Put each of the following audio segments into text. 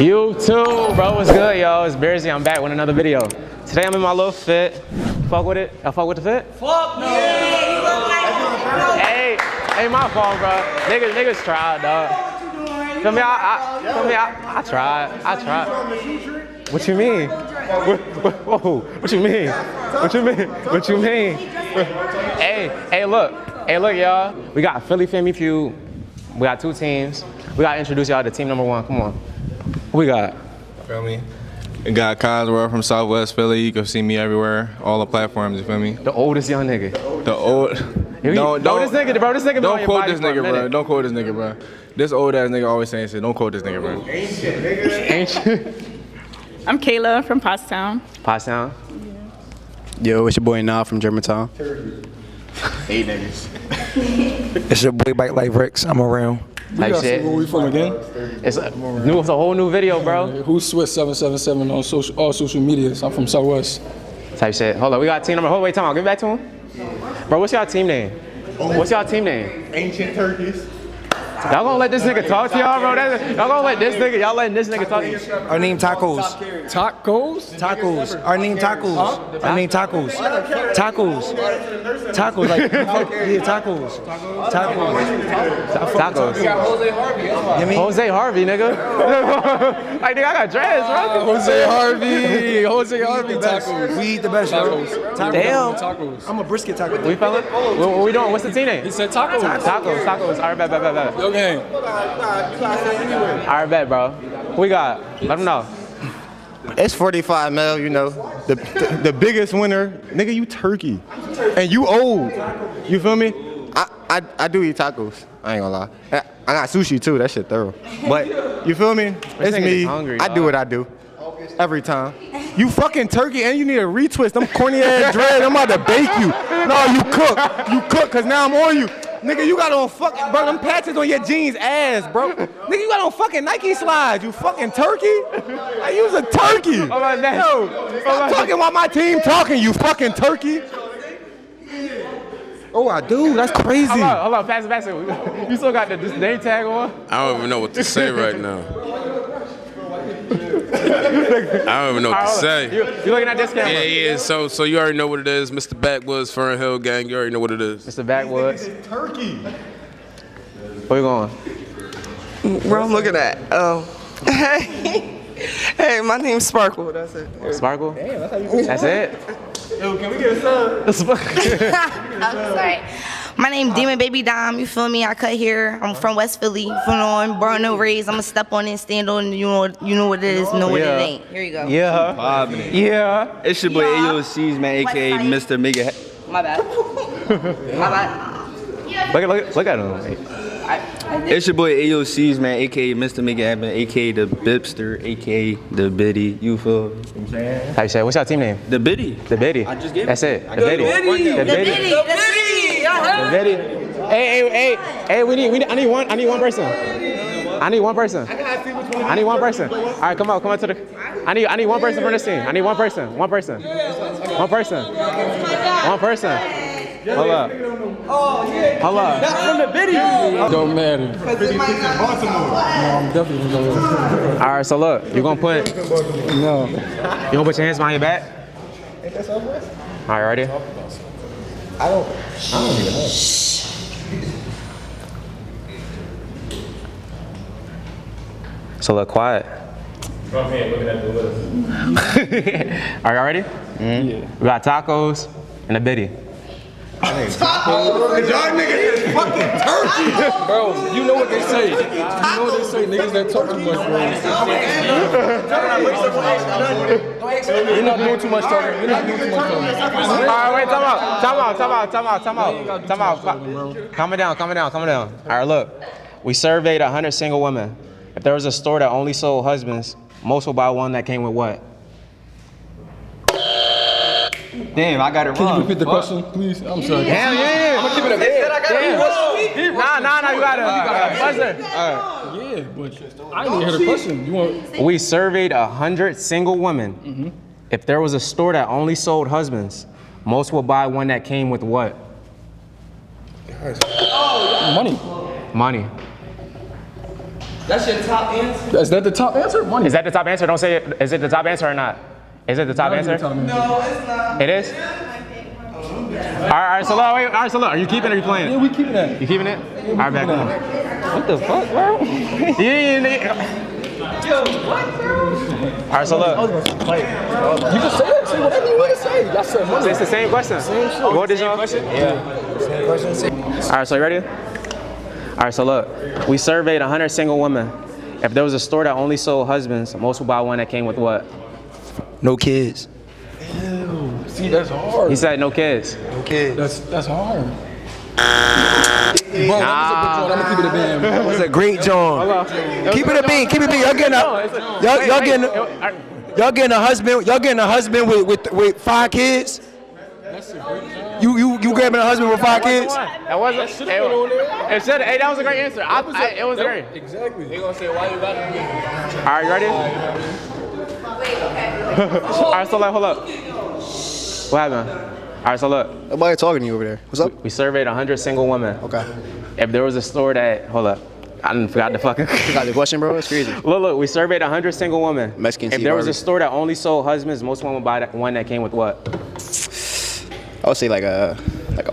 You too, bro. What's good, y'all? It's Bearzy. I'm back with another video. Today I'm in my little fit. Fuck with it? I fuck with the fit? Fuck no! Yeah, you look like hey, my fault, bro. Niggas tried, dog. I tried. What you mean? Whoa, what you mean? What you mean? What you mean? Hey, look, y'all. We got Philly Family Feud. We got two teams. We gotta introduce y'all to team number one. Come on. Who we got? Feel me? We got Cosworth from Southwest Philly. You can see me everywhere, all the platforms. You feel me? The oldest young nigga. The old. Don't this nigga, bro. This nigga been on your body for a minute. Don't quote this nigga, bro. This old ass nigga always saying shit. Don't quote this nigga, bro. Ancient nigga. Ancient. I'm Kayla from Pottstown. Pottstown. Yeah. Yo, it's your boy Nah from Germantown. Hey niggas. It's your boy Bite Life Rex. I'm around. Like shit. Where we from again? It's a whole new video, bro. Who's Swiss 777 on social, all social media? I'm from Southwest. Type shit. Hold on, we got team number. Hold on, wait, time out. Give it back to him. Bro, what's y'all team name? What's y'all team name? Ancient Turkeys. Y'all gonna let this nigga talk to y'all, bro? Y'all gonna let this nigga? Y'all letting this nigga talk to you? Our name tacos. Tacos? Tacos. Our name tacos. Our name tacos. Tacos. Tacos. Like yeah, tacos. Tacos. Tacos. We got Jose Harvey. Jose Harvey, nigga. Like nigga, I got dreads, bro. Jose Harvey. Jose Harvey. Tacos. We eat the best. Tacos. Damn. Tacos. I'm a brisket taco. We fella. What we doing? What's the team name? He said tacos. Tacos. Tacos. All right, bet. Okay. Alright, bet, bro. Who we got? Let them know. It's 45 mil, you know. The biggest winner. Nigga, you turkey. And you old. You feel me? I do eat tacos. I ain't gonna lie. I got sushi too. That shit thorough. But you feel me? It's me. Hungry, I do what I do. Every time. You fucking turkey and you need a retwist. Them corny ass dread. I'm about to bake you. No, you cook. You cook because now I'm on you. Nigga, you got on fucking, bro, them patches on your jeans ass, bro. Nigga, you got on fucking Nike slides, you fucking turkey? I use a turkey. Oh my God. Yo, stop talking while my team talking, you fucking turkey. Oh, I do? That's crazy. Hold on, pass it. You still got this name tag on? I don't even know what to say right now. I don't even know what to say. You looking at this camera? Yeah. So you already know what it is, Mr. Backwoods, Fernhill Gang. You already know what it is. Mr. Backwoods. Turkey. Where you going? Where I'm looking at? Oh, hey, my name's Sparkle. That's it. Sparkle. Damn, that's how you do it. That's it. Yo, can we get a sub? I'm sorry. My name Demon Baby Dom, you feel me? I cut hair. I'm from West Philly. You know, I'm born and raised. I'ma step on it, stand on it. You know what it is, know what it ain't. Here you go. Yeah. Yeah. It's your boy AOC's, man, aka Mr. Mega. My bad. My bad. Look at him. It's your boy AOC's, man, aka Mr. Mega, aka The Bipster, aka The Biddy. You feel what I'm saying? How you say? What's your team name? The Biddy. The Biddy. I just gave it. That's it. The Biddy. The Biddy. Hey, I need one person. I need one person. All right, come on to the. I need one person from this team. I need one person. One person. Hold up. Oh, yeah. Hold up. That's from The Biddy. Don't matter. I'm definitely going to go. All right, so look, you're going to put. No. You're going to put your hands behind your back? Ain't that Southwest? All right, ready? I don't even know. It's a little quiet. From here, looking at the list. Are y'all ready? Yeah. We got tacos and a Biddy. Tacos? Cause y'all niggas is fucking turkey. Bro, you know what they say. Niggas that talk too much, bro. You're not doing too much talking. Alright, wait, time out. Calm down. Alright, look. We surveyed 100 single women. If there was a store that only sold husbands, most will buy one that came with what? Damn, I got it wrong. Can you repeat the question, please? I'm sorry. Hell yeah. I'm going to give it up. Damn. Nah, you got it. Buzzer. All right. Yeah, but I didn't hear the question. You want? We surveyed 100 single women. If there was a store that only sold husbands, most would buy one that came with what? Money. That's your top answer? Is that the top answer? Money. Is that the top answer? Don't say it. Is it the top answer or not? Is it the top answer? No, it's not. It is? Alright, so look, wait, alright, so look, are you keeping it or are you playing it? Yeah, we keeping it. You keeping it? Yeah, alright, back on. What the fuck, bro? Yo, what, bro? Alright, so look. You can say it. Say whatever you want to say. That's it. It's the same question. Same shit. What is your question? Yeah. Same question. Alright, so you ready? Alright, so look. We surveyed 100 single women. If there was a store that only sold husbands, most would buy one that came with what? No kids. Ew, see, that's hard. He said no kids. No kids. That's hard. Bro, nah. That was a good job. I'm gonna keep it a bean. That was a great job. Keep it a bean. Keep it a bean. Y'all getting a husband. Y'all getting a husband with 5 kids. You grabbing a husband with 5 kids? That wasn't. Hey, that was a great answer. It was great. Exactly. They gonna say why you got it. All right, you ready? Alright, so like, hold up. What happened? Alright, so look. Nobody talking to you over there. What's up? We surveyed 100 single women. Okay. If there was a store that, hold up. I forgot the fucking. Forgot the question, bro. That's crazy. Look. We surveyed 100 single women. Mexican. If there was a store that only sold husbands, most women would buy that one that came with what? I would say like a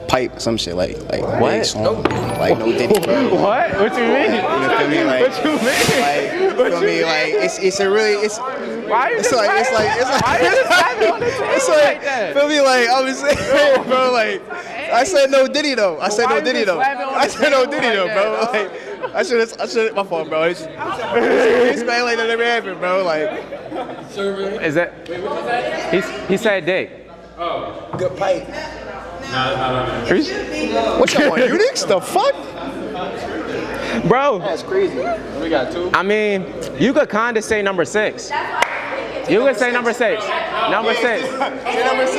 pipe, some shit like what? Like no diddy. What? What you mean? You feel me? Like, what you mean? Like, what you mean? Like it's a really it's. Why you it's like feel me, like I was saying, bro, like I said no diddy though. I said no diddy though. I said no diddy though, bro. Like I should my fault, bro. It's man like that never happened, bro. Like is that? He said dick. Oh, good pipe. No. What you want? Unix? The fuck? Bro, that's crazy. We got two. I mean, you could kinda say number 6. You could say number 6. Number 6. Say number 6.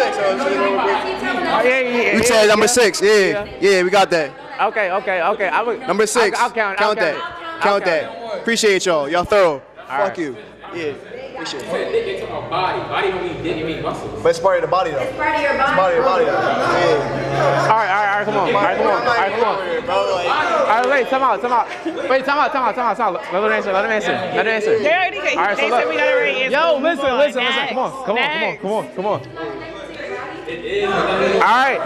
We said number 6. Yeah, we got that. Okay. I would, number 6. I'll count. Count that. Count that. Appreciate y'all. Y'all thorough. All fuck right. You. Yeah. Appreciate it. Body don't mean dick, it means muscles. But it's part of the body though. It's part of your body. It's part of your body though. Yeah. All right, come on. All right, wait, time out. Wait, time out. Let him answer. They already got right, so said we got a right answer. Yo, listen. Come on. Alright,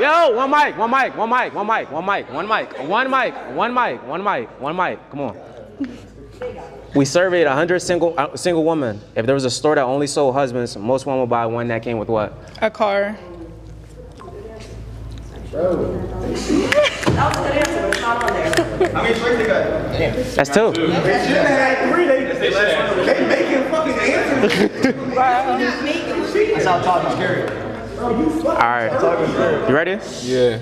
yo, one mic, come on. We surveyed 100 single women. If there was a store that only sold husbands, most women would buy one that came with what? A car. That's two. They making fucking answers. That's how talking scary. Alright. You ready? Yeah.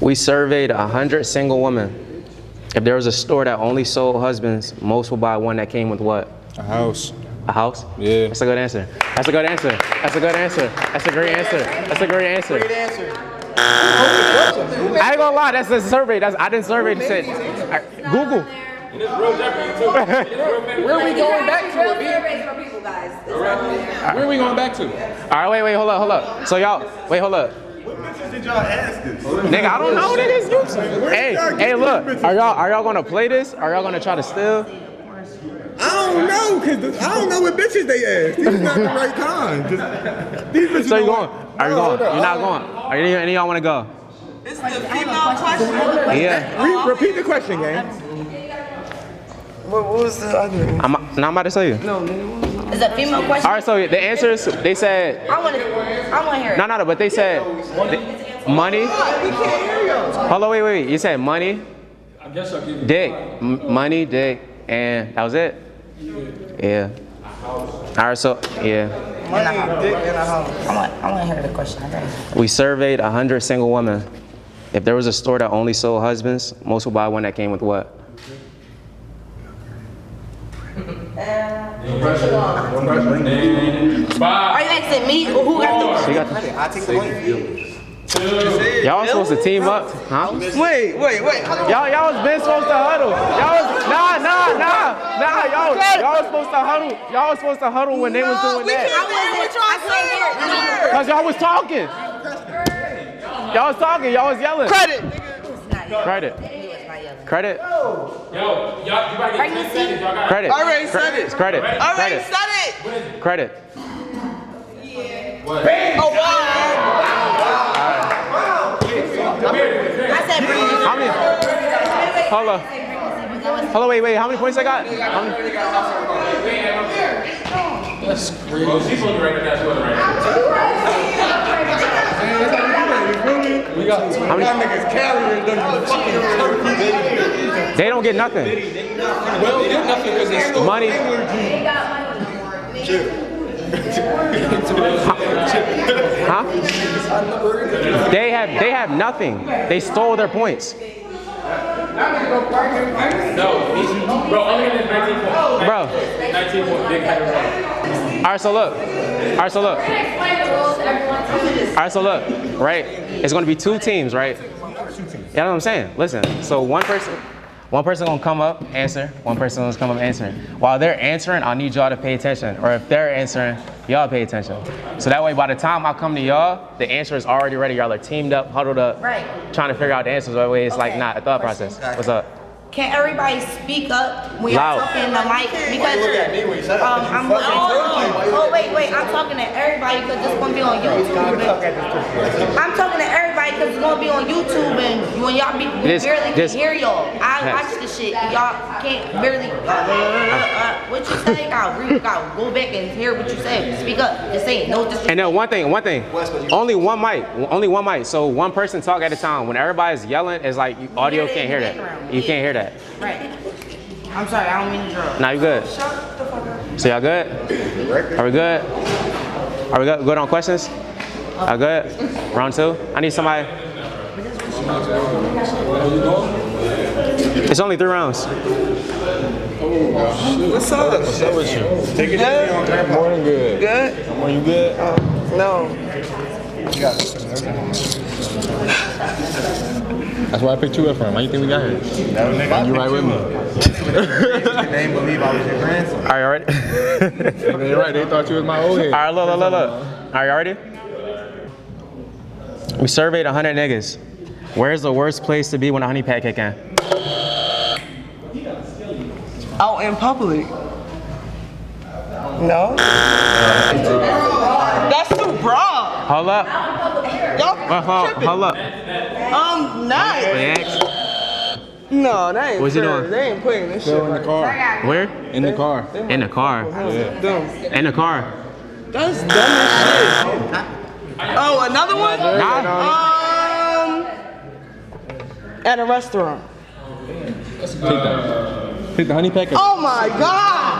We surveyed 100 single women. If there was a store that only sold husbands, most would buy one that came with what? A house. A house? Yeah. That's a good answer. That's a great answer. I ain't gonna lie, that's a survey. I didn't survey to say. Google. And it's real Jeopardy too. Where are we going back to? Surveys for people, guys. Where are we going back to? All right, wait, hold up. So y'all, what pictures did y'all ask this? Nigga, I don't know, nigga. Hey, look. Are y'all gonna play this? Are y'all gonna try to steal? I don't know what bitches they asked. These are not the right kind. These bitches. So you going? Are you going? You're not going. Are you, any of y'all wanna go? It's the female question. Yeah. Repeat the question, gang. What was the other? I'm about to tell you. No, nigga. Is a female question? All right, so the answers, they said... I want to hear it. No, but they said... Money? Hold on, wait. You said money, dick, money, dick, and that was it? Yeah. All right, so, yeah. Money, dick, and a house. I want to hear the question. We surveyed 100 single women. If there was a store that only sold husbands, most would buy one that came with what? Are you asking me or who got the? Y'all supposed to team up, huh? Wait. Y'all was been supposed to huddle. Y'all was supposed to huddle. Y'all was supposed to huddle when they was doing that. Cause y'all was talking. Y'all was yelling. Credit. not yelling. Credit. Yo, y'all, you might get 10 seconds. Y'all got it. Credit. I already said it. Credit. I already said it. Credit. Yeah. What? Oh, wow. Wow. I said bring it. How many? Hold on, wait. How many points I got? That's crazy. Well, she's looking right at that one right now. We got niggas carrying them. They don't get nothing. Well, they get nothing because they stole money. They got money for it. Chip. Huh? They have nothing. They stole their points. No, bro, only in 19 points. Bro. 19 points. They got it. All right, so look, right? It's gonna be two teams, right? You know what I'm saying? Listen, so one person gonna come up, answer. One person gonna come up, answering. While they're answering, I'll need y'all to pay attention. Or if they're answering, y'all pay attention. So that way, by the time I come to y'all, the answer is already ready. Y'all are teamed up, huddled up, right? Trying to figure out the answers. That way, it's like not a thought process. What's up? Can everybody speak up when you're talking in the mic? Because I'm talking to everybody because it's gonna be on YouTube. I'm talking to everybody because it's gonna be on YouTube, and when y'all barely can hear y'all. I watch this shit. Y'all can't barely. What you say? Gotta go back and hear what you say. Speak up. Just say it. No disrespect. And then one thing. Only one mic. So one person talk at a time. When everybody's yelling, it's like audio can't hear that. You can't hear that. Right. I'm sorry, I don't mean to draw. Nah, you good. Shut the fuck up. So y'all good? Are we good? Are we good on questions? All good? Round two? I need somebody. It's only 3 rounds. Oh, shit. What's up? What's up with you? Take it easy. Morning, good. Good? Morning, you good? No. You got it. That's why I picked you up from. Why you think we got here? No, nigga, you right with me. They didn't believe I was your grandson. All right, all right. They're right. They thought you was my old head. All right, look. All right, you ready? We surveyed 100 niggas. Where's the worst place to be when a honey pack kick in? Out in public. No. That's too broad. Hold up. Hold up. Nice. No, that ain't. What's he doing? They ain't putting this shit in the car. Where? In the car. In the car. Yeah. In the car. That's dumb as shit. Oh, another one? At a restaurant. Take the honey packet. Oh my god.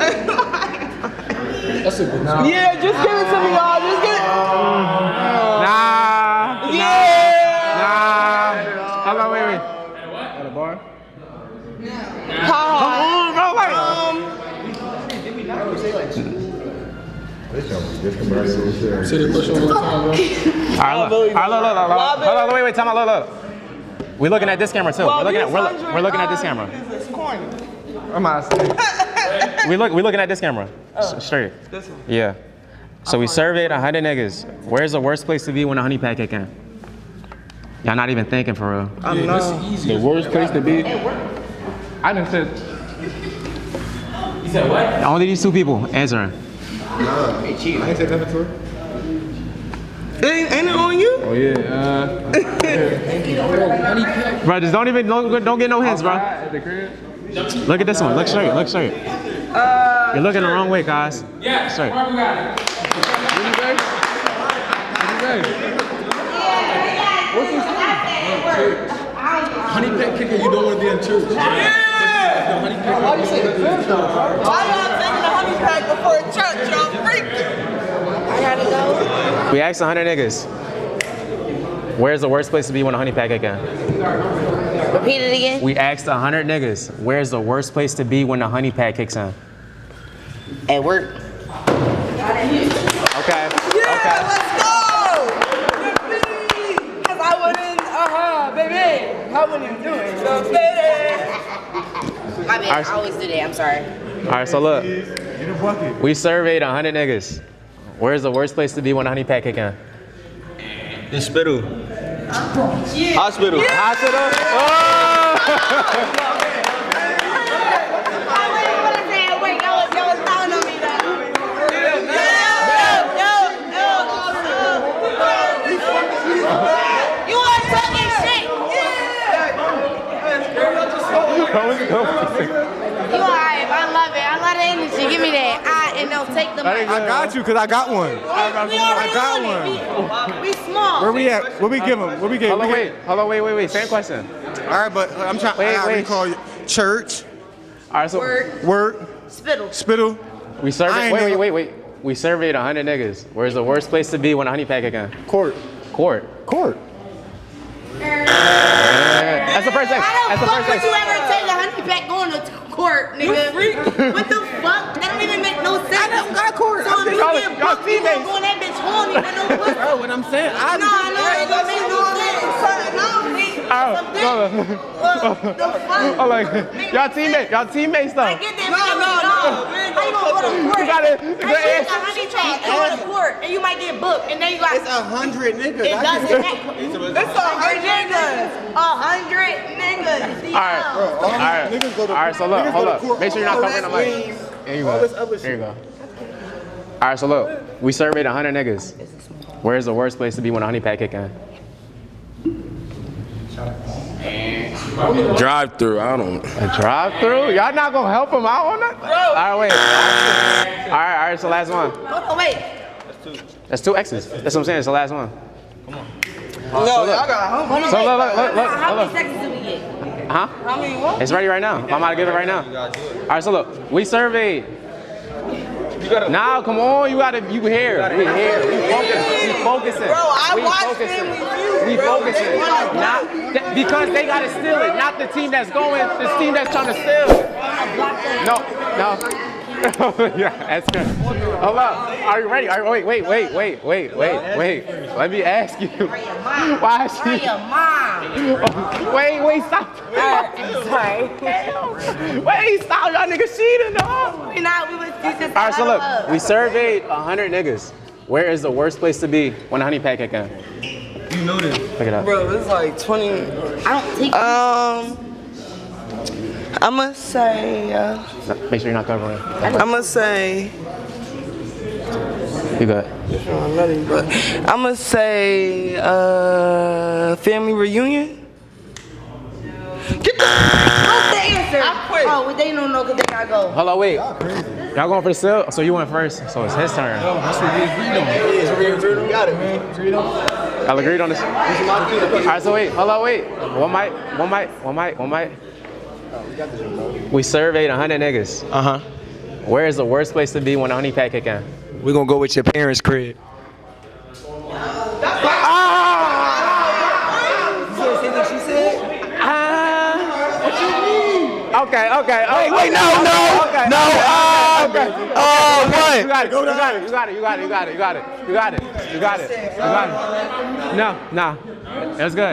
That's a good one. Yeah, just give it to me, y'all. Just give it. Nah. Yeah. Nah. How about wait? At what? At a bar? No. Hold on, wait, time out. We're looking at this camera too. We're looking at this camera. This is corny. We're looking at this camera. Straight. This one? Yeah. So we surveyed 100 niggas. Where's the worst place to be when a honey pack kick in? Y'all not even thinking for real. I'm not. The worst place to be? I didn't say. You said what? Only these two people answering. Nah, it's cheap. I didn't say that before. Ain't it on you? Oh yeah. Bro, just don't get no hints, bro. At the crib. Look at this one. Look straight. You're looking the wrong way, guys. Yeah. Straight. Marvin got it. What's this? Church. Honey pack kicker. You don't want to be in church. Yeah. Why you say the church though? Why y'all taking the honey pack before church? Y'all freaking. I gotta go. We asked 100 niggas. Where's the worst place to be when a honey pack again? Repeat it again. We asked 100 niggas, where's the worst place to be when the honey pack kicks in? At work. Okay. Yeah, okay. Let's go! Because I wouldn't, baby. I wouldn't do it. So, baby. I mean, I always do that. I'm sorry. All right, so look. We surveyed 100 niggas. Where's the worst place to be when the honey pack kicks in? The hospital. Yeah. Hospital. Yeah. Hospital. Oh. I got you, cause I got one. I got one. We small. Where we at? What we give them? What we give? Hold on, wait. Same question. All right, but I'm trying. Wait. Call you church. All right, so work. Spittle. We surveyed. Wait. We surveyed 100 niggas. Where's the worst place to be when a honey pack again? Court. That's the first thing. That's the first thing. How the fuck would you ever take a honey pack going to court, nigga? What the fuck? That don't even make no sense. I don't got court. So if you get booked, you gonna go in that bitch horny. I know what. Bro, what I'm saying. I know it don't make no sense. I like y'all teammates though. No. How you gonna go to court? You got it. It's a honey pack. You go to court and you might get booked, and then you got. It's 100 niggas. It doesn't matter. It's 100 niggas. 100 niggas. All right, bro. All right. So look, hold up. Make sure you're not covering the mic. There you go. All right. So look, we surveyed 100 niggas. Where is the worst place to be when a honey pack kicking? Drive-through. I don't. A drive-through? Y'all not gonna help him out on that? All right, wait. All right. So last one. Oh wait. That's two X's. That's what I'm saying. It's the last one. Come on. So look. How many seconds do we get? Huh? How many what? It's ready right now. I'm about to give it right now. All right, so look, we surveyed. Now, come on, you here. We focusing. Bro, I watched them with you. We focusing. Because they gotta steal it. Not the team that's going. The team that's trying to steal it. No. Yeah, that's good. Hold up. Are you ready? Wait. Let me ask you. Why is she? Your mom. Wait, stop. Sorry. Wait, stop, y'all niggas cheating, dog. All right, so look, we surveyed 100 niggas. Where is the worst place to be when a honey pack can? You know this. Look it up. Bro, this is like 20. I don't take. I'ma say. Make sure you're not covering. I'ma say. You got it. I'ma say family reunion. Get the. What's the answer? I quit. Oh, they don't know because they gotta go. Hello, wait. Y'all going for the sale? So you went first. So it's his turn. No, that's what we agreed on. We got it, man. Y'all agreed on this. All right, so wait. Hello, wait. One mic. We surveyed 100 niggas. Where is the worst place to be when a honey pack kick in? We're gonna go with your parents' crib. Okay. Wait, no. You got it. No. It was good.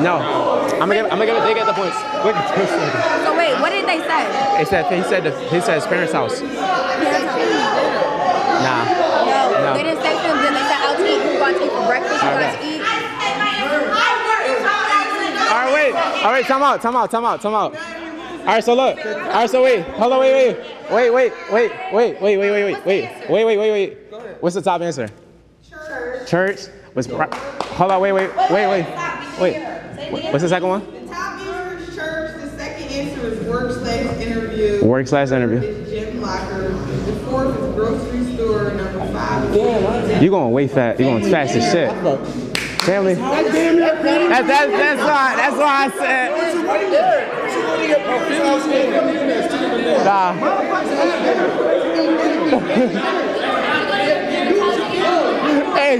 No, I'm gonna take it at the points. So wait, what did they say? He said his parents' house. Nah. No. They didn't say to him. Then they said, "I'll take you. You want to eat for breakfast? You want to eat?" All right, time out. All right, so look. All right, so wait. Hold on, wait. What's the top answer? Church. Hold on, wait. What's the second one? The top answer is church. The second answer is work/interview. Work/interview. It's gym locker. The fourth is grocery store. Number five. Damn. You going way fast. You going fast as shit. Family. That's why I said. Nah. Hey.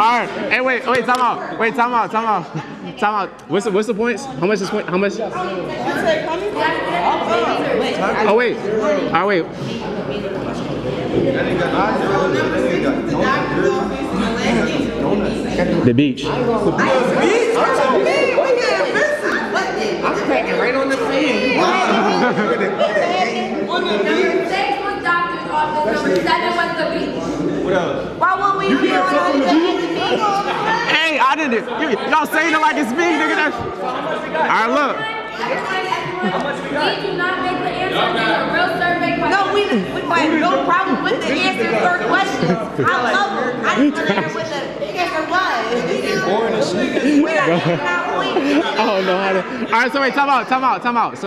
Alright, hey, wait, time out. What's the points? How much? Oh wait. The beach. I'm cracking right on the fan. Number 7 was the beach. What else? Why won't we be on the beach? Y'all saying it like it's me, nigga. That's... All right, look. We do not make the answers in a real survey question. No, we have no problem with the answers for questions. I love her. I didn't understand what the answer was. We are taking our points. I don't know how to. All right, so wait, time out. So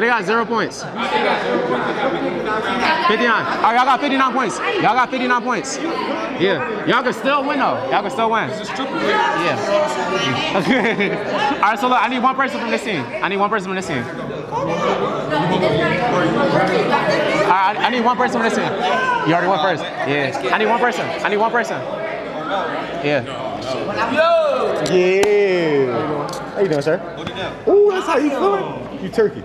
they got 0 points. 59. All right, y'all got 59 points. Y'all got 59 points. Yeah. Y'all can still win, though. Y'all can still win. Yeah. All right, so look, I need one person from this team. I need one person from this team. You already won first. Yeah. I need one person. Yeah. Yeah. How you doing, sir? Ooh, that's how you feeling? You turkey.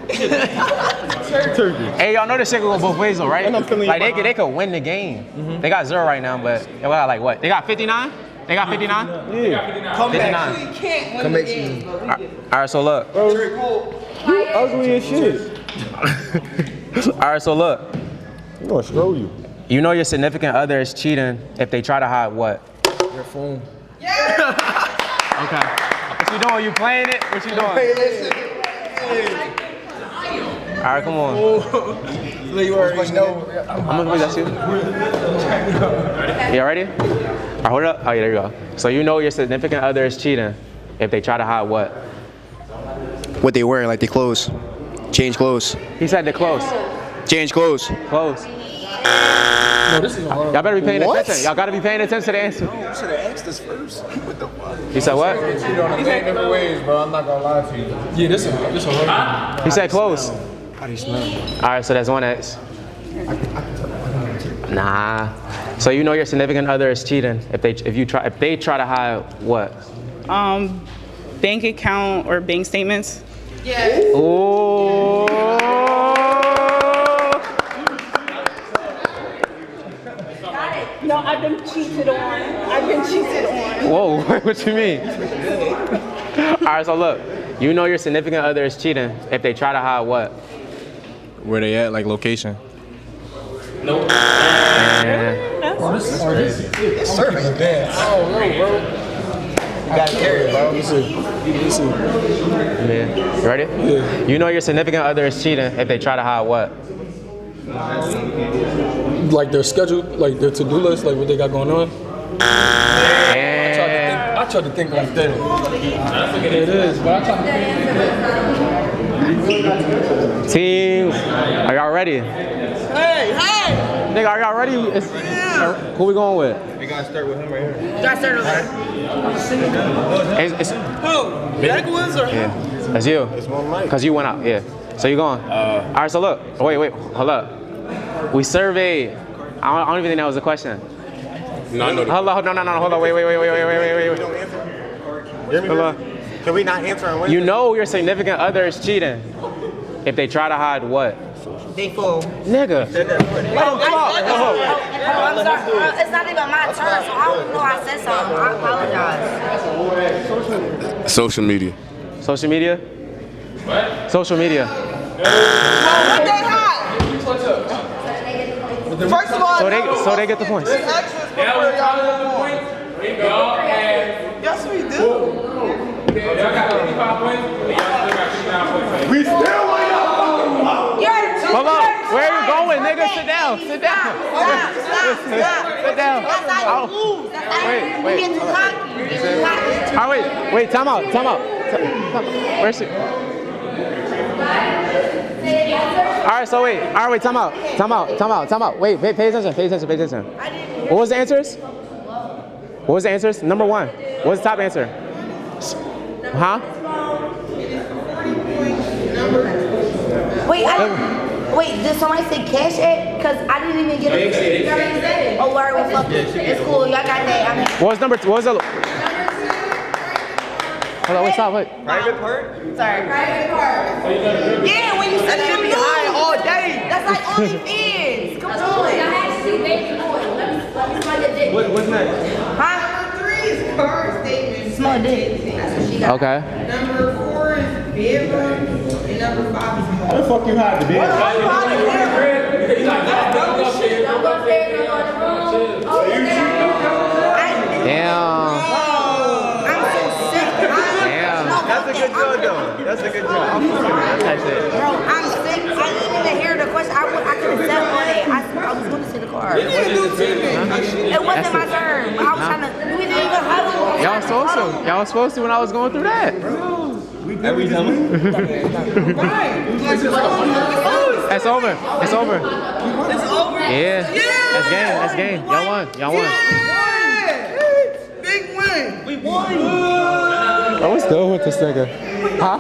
Turkey. Hey, y'all know this shit can go both ways though, right? Like they could win the game. Mm-hmm. They got 0 right now, but they got like what? They got 59? They got 59? Yeah. Come back. Come back. All right, so look. Bro, you ugly as shit. All right, so look. I'm gonna show you. You know your significant other is cheating if they try to hide what? Your phone. Yeah. Okay. What you doing? You playing it? What you doing? Hey, listen. All right, come on. You already know. I'm gonna that's you. You ready? All right, hold up. Oh yeah, there you go. So you know your significant other is cheating if they try to hide what? What they wearing, like their clothes. Change clothes. He said the clothes. Change clothes. Clothes. No, this is y'all better be paying attention. Y'all gotta be paying attention to the answer. No, you should have asked this first. What the fuck? He said what? He said different ways, bro. I'm not gonna lie to you. Yeah, this is. He said close. How do you smell? All right, so that's 1x. Nah. So you know your significant other is cheating if they try to hide what? Bank account or bank statements. Yeah. Oh. No, I've been cheated on. Whoa, what you mean? All right, so look, you know your significant other is cheating if they try to hide what? Where they at, like location. Nope. That's crazy. It's serving a dance. Oh, no, bro. You gotta carry it, bro. You see. Yeah. You ready? Yeah. You know your significant other is cheating if they try to hide what? Like their schedule, like their to-do list, like what they got going on. Yeah. I tried to think like that. It is, but I tried to think like that. Team, are y'all ready? Hey! Nigga, are y'all ready? Yeah. Who we going with? We gotta start with him right here. You gotta start with him. Who? Backwoods or him? Yeah. That's you. It's more Mike. Cause you went out, yeah. So you going? All right, so look. Oh, wait, hold up. We surveyed. I don't even think that was a question. No, I know. Hold on. Wait. Hold on. Can we not answer on Wednesday? You know your significant other is cheating if they try to hide what? They fool. Nigga. I'm sorry. It's not even my turn, so I don't know I said something. I apologize. Social media? What? Social media. First of all, so they get the points. Yes, we do. Y'all got 55 points, and y'all still got 59 points. We still went up. Hold on. Where are you going, nigga? Sit down. Sit down. Wait. All right, wait. Time out. Where's she? Alright, so wait. Alright, time out. Wait, pay attention. What was the answers? Number one. What was the top answer? Huh? Wait, did somebody say Cash App? Because I didn't even get it. Oh, word was up. It's cool, y'all got that. Hold on, what's up? What? Private part? Sorry. Private part. Yeah, when you said that should be high all day. That's like OnlyFans. Come on. I had to see baby boy. Let me smell your dick. What's next? Huh? Number 3 is card statement. Small dick. That's what she got. Okay. Number 4 is bedroom. And number 5 is home. What the fuck you hide the bed? Damn. good job, though. That's a good job. I'm it. Bro, I'm sick. I didn't even hear the question. I could have said on it. I was going to the car. You didn't do TV. It wasn't my turn. I was trying to. We didn't even have it. Y'all supposed to. Y'all supposed to when I was going through that. Bro, we did. Every time. Right. That's over. It's over. It's over. Yeah. That's game. That's game. Y'all won. Y'all won. Big win. We won. I was still with this nigga. Huh?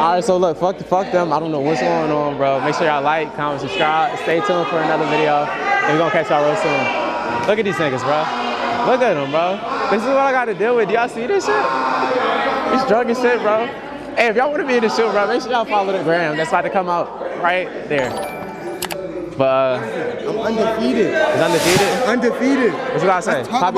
Alright, so look, fuck them. I don't know what's going on, bro. Make sure y'all like, comment, subscribe. Stay tuned for another video. And we're gonna catch y'all real soon. Look at these niggas, bro. Look at them, bro. This is what I gotta deal with. Do y'all see this shit? It's drug and shit, bro. Hey, if y'all wanna be in this shit, bro, make sure y'all follow the gram. That's about to come out right there. But I'm undefeated. It's undefeated? I'm undefeated. What you gotta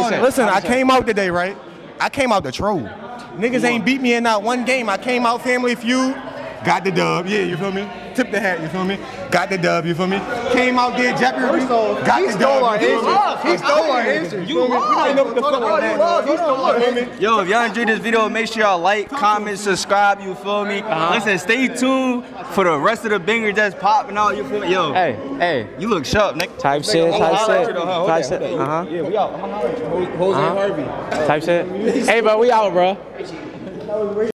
say? Listen, I came out today, right? I came out to troll. Niggas ain't beat me in not one game. I came out Family Feud, got the dub. Yeah, you feel me? Tip the hat, you feel me? Got the dub, you feel me? Came out there, Jeopardy, got the dub. He stole our answer. You don't know what the fuck was. He stole our answer. Yo, if y'all enjoyed this video, make sure y'all like, comment, subscribe, you feel me? Listen, stay tuned for the rest of the bangers that's popping out, you feel me? Yo, hey, you look sharp, Nick. Type shit, type shit. Yeah, we out. Jose Harvey. Type shit. Hey, bro, we out, bro.